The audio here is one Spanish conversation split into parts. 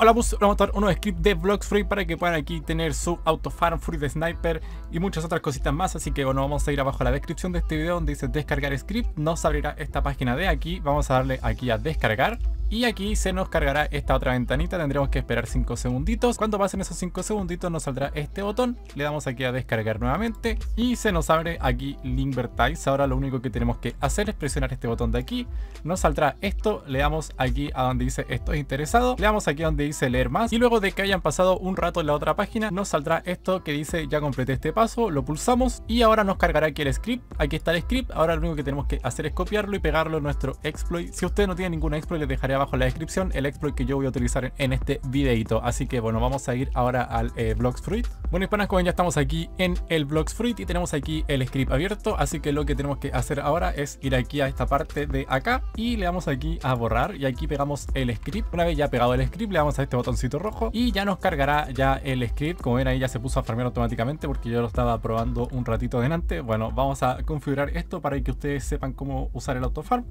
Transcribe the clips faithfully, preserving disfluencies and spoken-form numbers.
Hola, pues vamos a mostrar unos scripts de Blox Fruits para que puedan aquí tener su auto farm, fruit de sniper y muchas otras cositas más. Así que bueno, vamos a ir abajo a la descripción de este video donde dice descargar script. Nos abrirá esta página de aquí. Vamos a darle aquí a descargar. Y aquí se nos cargará esta otra ventanita, tendremos que esperar cinco segunditos. Cuando pasen esos cinco segunditos nos saldrá este botón. Le damos aquí a descargar nuevamente y se nos abre aquí linkvertise. Ahora lo único que tenemos que hacer es presionar este botón de aquí. Nos saldrá esto, le damos aquí a donde dice estoy interesado. Le damos aquí a donde dice leer más. Y luego de que hayan pasado un rato en la otra página nos saldrá esto que dice ya completé este paso. Lo pulsamos y ahora nos cargará aquí el script. Aquí está el script, ahora lo único que tenemos que hacer es copiarlo y pegarlo en nuestro exploit. Si usted no tiene ningún exploit les dejaré abajo en la descripción el exploit que yo voy a utilizar en este videito. Así que bueno, vamos a ir ahora al eh, Blox Fruits. Bueno, hispanas, como ven, ya estamos aquí en el Blox Fruits y tenemos aquí el script abierto. Así que lo que tenemos que hacer ahora es ir aquí a esta parte de acá y le damos aquí a borrar y aquí pegamos el script. Una vez ya pegado el script le damos a este botoncito rojo y ya nos cargará ya el script. Como ven, ahí ya se puso a farmear automáticamente porque yo lo estaba probando un ratito delante. Bueno, vamos a configurar esto para que ustedes sepan cómo usar el autofarm.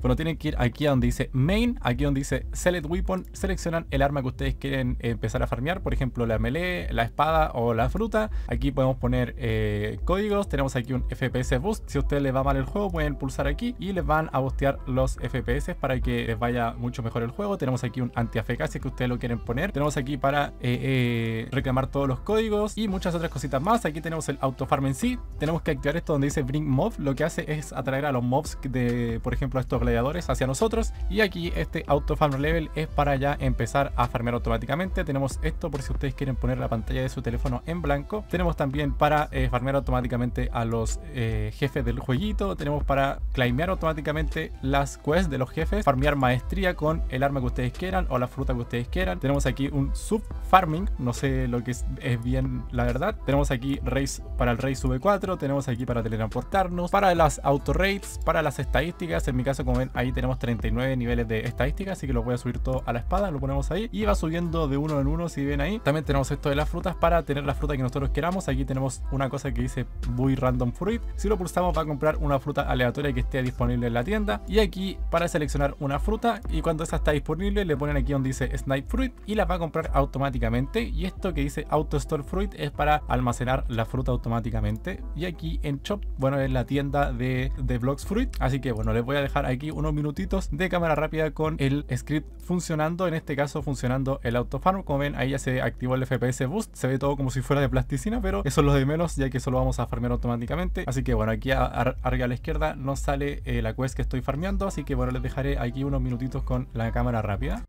Bueno, tienen que ir aquí a donde dice main, aquí donde dice select weapon, seleccionan el arma que ustedes quieren empezar a farmear, por ejemplo la melee, la espada o la fruta. Aquí podemos poner eh, códigos, tenemos aquí un F P S boost, si a ustedes les va mal el juego pueden pulsar aquí y les van a bustear los F P S para que les vaya mucho mejor el juego. Tenemos aquí un anti-eficacia que ustedes lo quieren poner, tenemos aquí para eh, eh, reclamar todos los códigos y muchas otras cositas más. Aquí tenemos el autofarm en sí, tenemos que activar esto donde dice bring mob, lo que hace es atraer a los mobs de, por ejemplo, a estos gladiadores hacia nosotros. Y aquí este auto farm level es para ya empezar a farmear automáticamente. Tenemos esto por si ustedes quieren poner la pantalla de su teléfono en blanco. Tenemos también para eh, farmear automáticamente a los eh, jefes del jueguito. Tenemos para claimear automáticamente las quests de los jefes, farmear maestría con el arma que ustedes quieran o la fruta que ustedes quieran. Tenemos aquí un sub farming, no sé lo que es, es bien la verdad. Tenemos aquí race, para el race V cuatro, tenemos aquí para teletransportarnos, para las auto raids, para las estadísticas. En mi caso, como ven, ahí tenemos treinta y nueve niveles de estadísticas, así que lo voy a subir todo a la espada, lo ponemos ahí y va subiendo de uno en uno, si ven ahí. También tenemos esto de las frutas para tener la fruta que nosotros queramos. Aquí tenemos una cosa que dice buy random fruit, si lo pulsamos va a comprar una fruta aleatoria que esté disponible en la tienda. Y aquí para seleccionar una fruta y cuando esa está disponible le ponen aquí donde dice snipe fruit y la va a comprar automáticamente. Y esto que dice auto store fruit es para almacenar la fruta automáticamente. Y aquí en shop, bueno, es la tienda de, de Blox Fruit. Así que bueno, les voy a dejar aquí unos minutitos de cámara rápida con el script funcionando, en este caso funcionando el autofarm. Como ven, ahí ya se activó el F P S boost, se ve todo como si fuera de plasticina, pero eso es lo de menos ya que solo vamos a farmear automáticamente. Así que bueno, aquí a, a, arriba a la izquierda nos sale eh, la quest que estoy farmeando, así que bueno, les dejaré aquí unos minutitos con la cámara rápida.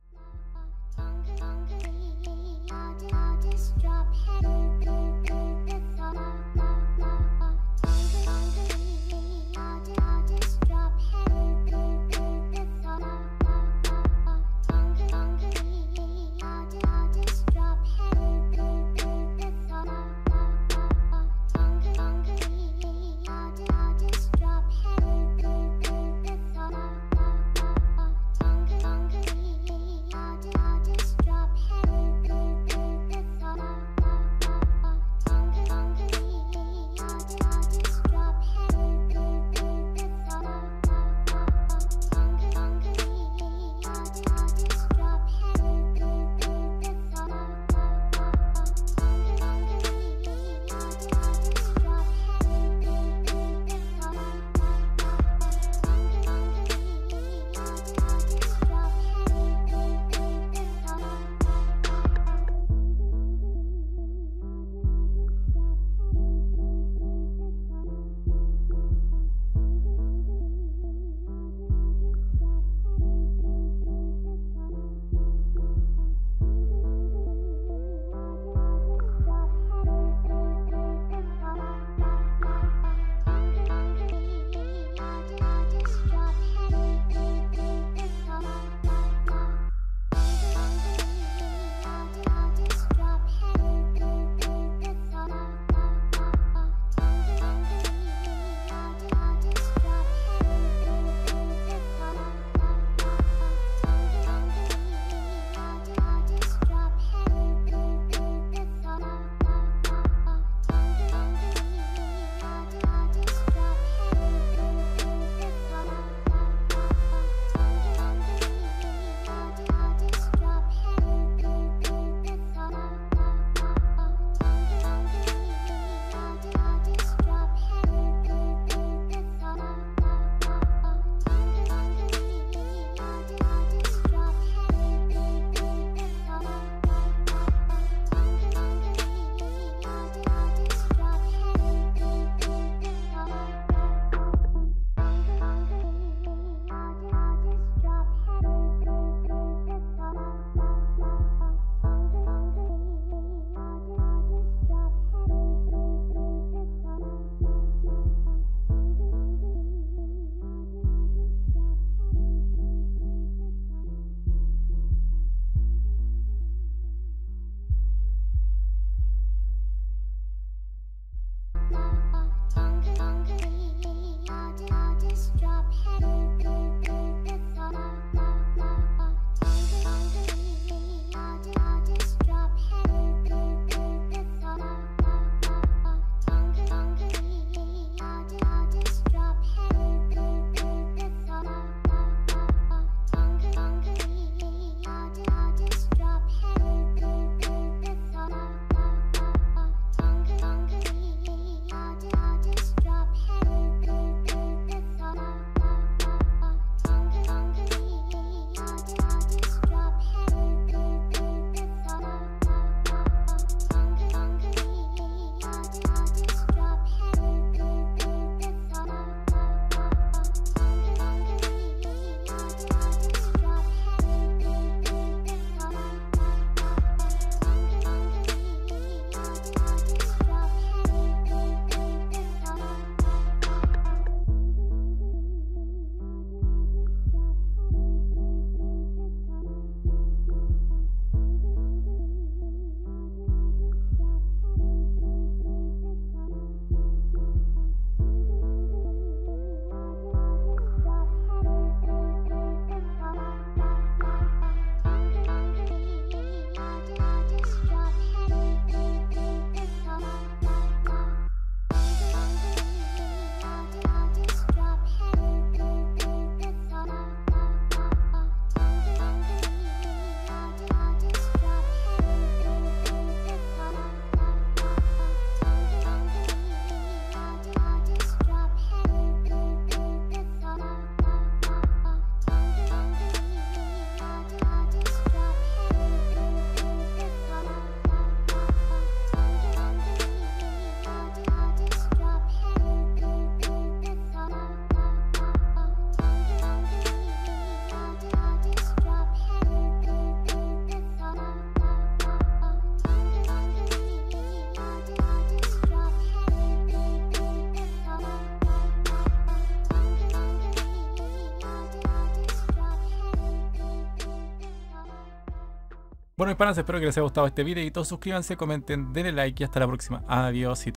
Bueno, mis panas, espero que les haya gustado este video y todos suscríbanse, comenten, denle like y hasta la próxima. Adiós.